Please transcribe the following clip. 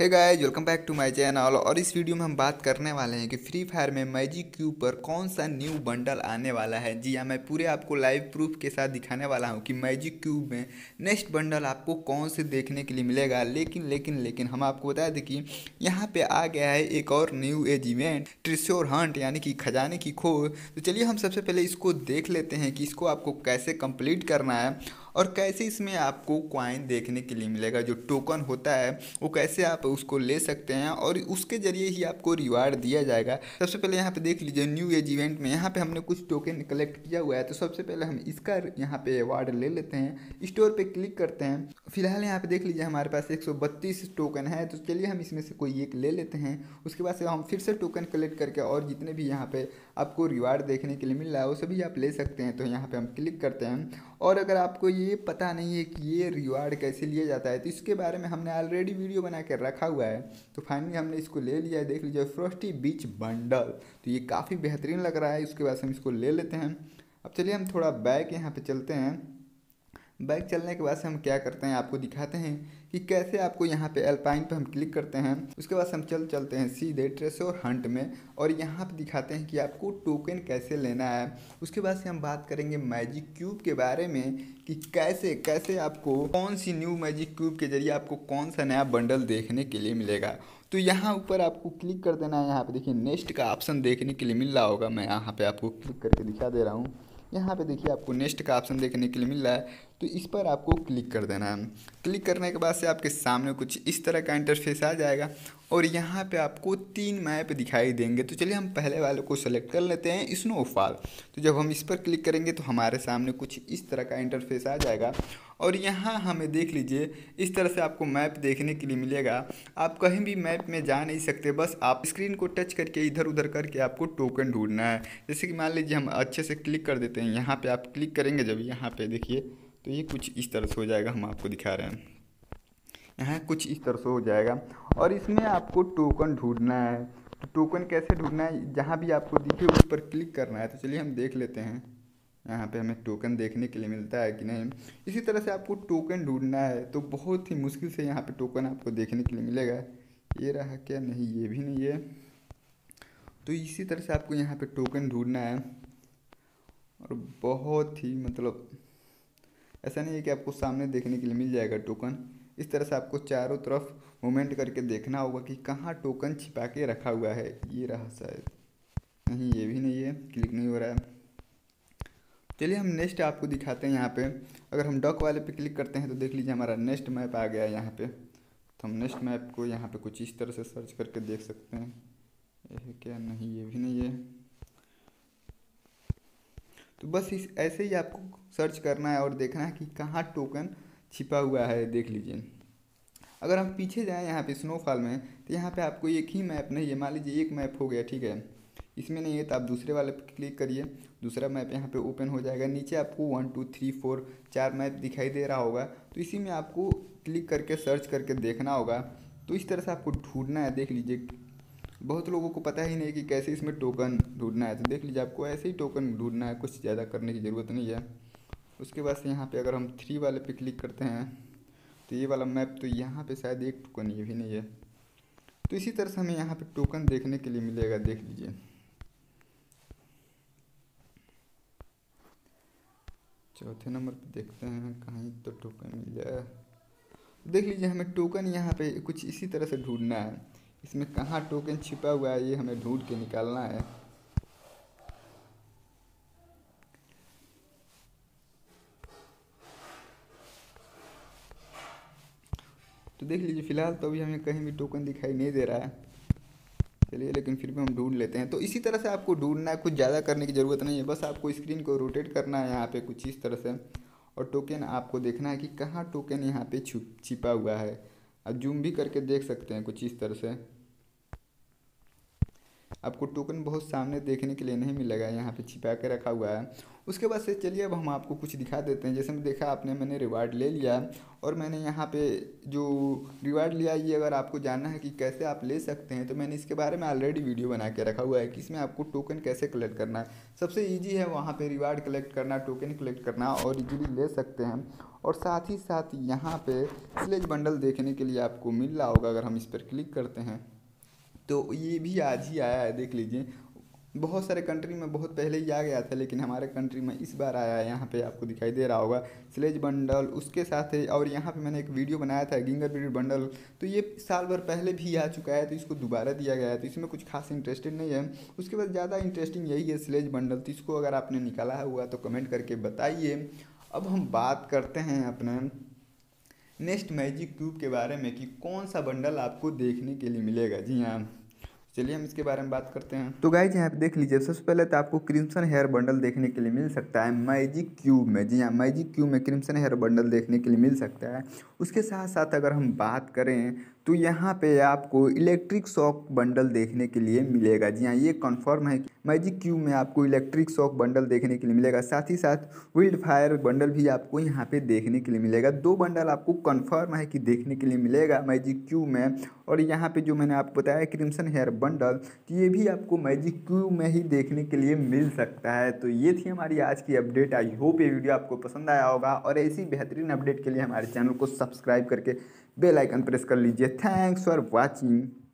Hey guys welcome back to my channel. और इस video में हम बात करने वाले हैं कि फ्री फायर में मैजिक क्यूब पर कौन सा न्यू बंडल आने वाला है। जी हां, मैं पूरे आपको लाइव प्रूफ के साथ दिखाने वाला हूं कि मैजिक क्यूब में नेक्स्ट बंडल आपको कौन से देखने के लिए मिलेगा। लेकिन लेकिन लेकिन हम आपको बता दें कि यहाँ पर आ गया है एक और new age event treasure hunt, यानी कि खजाने की खोज। तो चलिए हम सबसे पहले इसको देख लेते हैं कि इसको आपको कैसे कंप्लीट करना है और कैसे इसमें आपको क्वाइन देखने के लिए मिलेगा। जो टोकन होता है वो कैसे आप उसको ले सकते हैं और उसके जरिए ही आपको रिवार्ड दिया जाएगा। सबसे पहले यहाँ पे देख लीजिए न्यू एज इवेंट में यहाँ पे हमने कुछ टोकन कलेक्ट किया हुआ है। तो सबसे पहले हम इसका यहाँ पे रिवार्ड ले लेते हैं, स्टोर पे क्लिक करते हैं। फिलहाल यहाँ पे देख लीजिए हमारे पास 132 टोकन है। तो चलिए हम इसमें से कोई एक ले लेते हैं। उसके बाद से हम फिर से टोकन कलेक्ट करके और जितने भी यहाँ पे आपको रिवार्ड देखने के लिए मिल रहा है वो सभी आप ले सकते हैं। तो यहाँ पे हम क्लिक करते हैं। और अगर आपको ये पता नहीं है कि ये रिवार्ड कैसे लिया जाता है तो इसके बारे में हमने ऑलरेडी वीडियो बना के रखा हुआ है। तो फाइनली हमने इसको ले लिया है। देख लीजिए फ्रॉस्टी बीच बंडल, तो ये काफ़ी बेहतरीन लग रहा है। उसके बाद हम इसको ले लेते हैं। अब चलिए हम थोड़ा बैक यहाँ पे चलते हैं। बैक चलने के बाद से हम क्या करते हैं आपको दिखाते हैं कि कैसे आपको यहाँ पे अल्पाइन पे हम क्लिक करते हैं। उसके बाद हम चलते हैं सीधे ट्रेजर हंट में और यहाँ पे दिखाते हैं कि आपको टोकन कैसे लेना है। उसके बाद से हम बात करेंगे मैजिक क्यूब के बारे में कि कैसे कैसे आपको कौन सी न्यू मैजिक क्यूब के जरिए आपको कौन सा नया बंडल देखने के लिए मिलेगा। तो यहाँ ऊपर आपको क्लिक कर देना है। यहाँ पर देखिए नेक्स्ट का ऑप्शन देखने के लिए मिल रहा होगा। मैं यहाँ पर आपको क्लिक करके दिखा दे रहा हूँ। यहाँ पे देखिए आपको नेक्स्ट का ऑप्शन देखने के लिए मिल रहा है। तो इस पर आपको क्लिक कर देना है। क्लिक करने के बाद से आपके सामने कुछ इस तरह का इंटरफेस आ जाएगा और यहाँ पे आपको 3 मैप दिखाई देंगे। तो चलिए हम पहले वाले को सेलेक्ट कर लेते हैं, स्नोफॉल। तो जब हम इस पर क्लिक करेंगे तो हमारे सामने कुछ इस तरह का इंटरफेस आ जाएगा और यहाँ हमें देख लीजिए इस तरह से आपको मैप देखने के लिए मिलेगा। आप कहीं भी मैप में जा नहीं सकते, बस आप स्क्रीन को टच करके इधर उधर करके आपको टोकन ढूंढना है। जैसे कि मान लीजिए हम अच्छे से क्लिक कर देते हैं। यहाँ पर आप क्लिक करेंगे जब यहाँ पर देखिए तो ये कुछ इस तरह से हो जाएगा। हम आपको दिखा रहे हैं यहाँ कुछ इस तरह से हो जाएगा और इसमें आपको टोकन ढूंढना है। तो टोकन कैसे ढूंढना है, जहाँ भी आपको दिखे उस पर क्लिक करना है। तो चलिए हम देख लेते हैं यहाँ पे हमें टोकन देखने के लिए मिलता है कि नहीं। इसी तरह से आपको टोकन ढूंढना है। तो बहुत ही मुश्किल से यहाँ पे टोकन आपको देखने के लिए मिलेगा। ये रहा क्या, नहीं ये भी नहीं है। तो इसी तरह से आपको यहाँ पर टोकन ढूँढना है और बहुत ही मतलब ऐसा नहीं है कि आपको सामने देखने के लिए मिल जाएगा टोकन। इस तरह से आपको चारों तरफ मूवमेंट करके देखना होगा कि कहाँ टोकन छिपा के रखा हुआ है। ये रहा शायद, नहीं ये भी नहीं है, क्लिक नहीं हो रहा है। चलिए हम नेक्स्ट आपको दिखाते हैं। यहाँ पे अगर हम डॉक वाले पे क्लिक करते हैं तो देख लीजिए हमारा नेक्स्ट मैप आ गया है। यहाँ पे तो हम नेक्स्ट मैप को यहाँ पे कुछ इस तरह से सर्च करके देख सकते हैं। ये क्या, नहीं ये भी नहीं है। तो बस इस ऐसे ही आपको सर्च करना है और देखना है कि कहाँ टोकन छिपा हुआ है। देख लीजिए अगर हम पीछे जाएं यहाँ पे स्नोफॉल में तो यहाँ पे आपको एक ही मैप नहीं है। मान लीजिए एक मैप हो गया, ठीक है, इसमें नहीं है तो आप दूसरे वाले पे क्लिक करिए, दूसरा मैप यहाँ पे ओपन हो जाएगा। नीचे आपको 1 2 3 4 4 मैप दिखाई दे रहा होगा। तो इसी में आपको क्लिक करके सर्च करके देखना होगा। तो इस तरह से आपको ढूँढना है। देख लीजिए बहुत लोगों को पता ही नहीं कि कैसे इसमें टोकन ढूँढना है। तो देख लीजिए आपको ऐसे ही टोकन ढूँढना है, कुछ ज़्यादा करने की ज़रूरत नहीं है। उसके बाद से यहाँ पे अगर हम 3 वाले पे क्लिक करते हैं तो ये वाला मैप, तो यहाँ पे शायद एक टोकन, ये भी नहीं है। तो इसी तरह से हमें यहाँ पे टोकन देखने के लिए मिलेगा। देख लीजिए चौथे नंबर पे देखते हैं कहीं तो टोकन मिल जाए। देख लीजिए हमें टोकन यहाँ पे कुछ इसी तरह से ढूंढना है। इसमें कहाँ टोकन छिपा हुआ है ये हमें ढूंढ के निकालना है। तो देख लीजिए फिलहाल तो अभी हमें कहीं भी टोकन दिखाई नहीं दे रहा है। चलिए लेकिन फिर भी हम ढूंढ लेते हैं। तो इसी तरह से आपको ढूंढना है, कुछ ज़्यादा करने की ज़रूरत नहीं है। बस आपको स्क्रीन को रोटेट करना है यहाँ पे कुछ इस तरह से और टोकन आपको देखना है कि कहाँ टोकन यहाँ पे छिपा हुआ है। आप जूम भी करके देख सकते हैं कुछ इस तरह से। आपको टोकन बहुत सामने देखने के लिए नहीं मिलेगा, यहाँ पे छिपा के रखा हुआ है। उसके बाद से चलिए अब हम आपको कुछ दिखा देते हैं। जैसे मैं देखा आपने मैंने रिवार्ड ले लिया और मैंने यहाँ पे जो रिवार्ड लिया ये अगर आपको जानना है कि कैसे आप ले सकते हैं तो मैंने इसके बारे में ऑलरेडी वीडियो बना के रखा हुआ है कि इसमें आपको टोकन कैसे कलेक्ट करना है। सबसे ईजी है वहाँ पर रिवार्ड कलेक्ट करना, टोकन कलेक्ट करना और ईजीली ले सकते हैं। और साथ ही साथ यहाँ पे स्लेज बंडल देखने के लिए आपको मिल रहा होगा, अगर हम इस पर क्लिक करते हैं तो ये भी आज ही आया है, देख लीजिए। बहुत सारे कंट्री में बहुत पहले ही आ गया था लेकिन हमारे कंट्री में इस बार आया है। यहाँ पे आपको दिखाई दे रहा होगा स्लेज बंडल, उसके साथ है और यहाँ पे मैंने एक वीडियो बनाया था गिंगरब्रेड बंडल, तो ये साल भर पहले भी आ चुका है तो इसको दोबारा दिया गया है, तो इसमें कुछ खास इंटरेस्टेड नहीं है। उसके बाद ज़्यादा इंटरेस्टिंग यही है स्लेज बंडल, तो इसको अगर आपने निकाला हुआ तो कमेंट करके बताइए। अब हम बात करते हैं अपने नेक्स्ट मैजिक क्यूब के बारे में कि कौन सा बंडल आपको देखने के लिए मिलेगा। जी हाँ, चलिए हम इसके बारे में बात करते हैं। तो गाइज यहाँ पे देख लीजिए, सबसे पहले तो आपको क्रिम्सन हेयर बंडल देखने के लिए मिल सकता है मैजिक क्यूब में। जी हाँ, मैजिक क्यूब में क्रिम्सन हेयर बंडल देखने के लिए मिल सकता है। उसके साथ साथ अगर हम बात करें तो यहाँ पे आपको इलेक्ट्रिक शॉक बंडल देखने के लिए मिलेगा। जी हाँ, ये कंफर्म है कि मैजिक क्यूब में आपको इलेक्ट्रिक शॉक बंडल देखने के लिए मिलेगा। साथ ही साथ वाइल्ड फायर बंडल भी आपको यहाँ पे देखने के लिए मिलेगा। दो बंडल आपको कंफर्म है कि देखने के लिए मिलेगा मैजिक क्यूब में। और यहाँ पे जो मैंने आपको बताया क्रिम्सन हेयर बंडल, ये भी आपको मैजिक क्यूब में ही देखने के लिए मिल सकता है। तो ये थी हमारी आज की अपडेट। आई होप ये वीडियो आपको पसंद आया होगा और ऐसी बेहतरीन अपडेट के लिए हमारे चैनल को सब्सक्राइब करके बेल आइकन प्रेस कर लीजिए। Thanks for watching.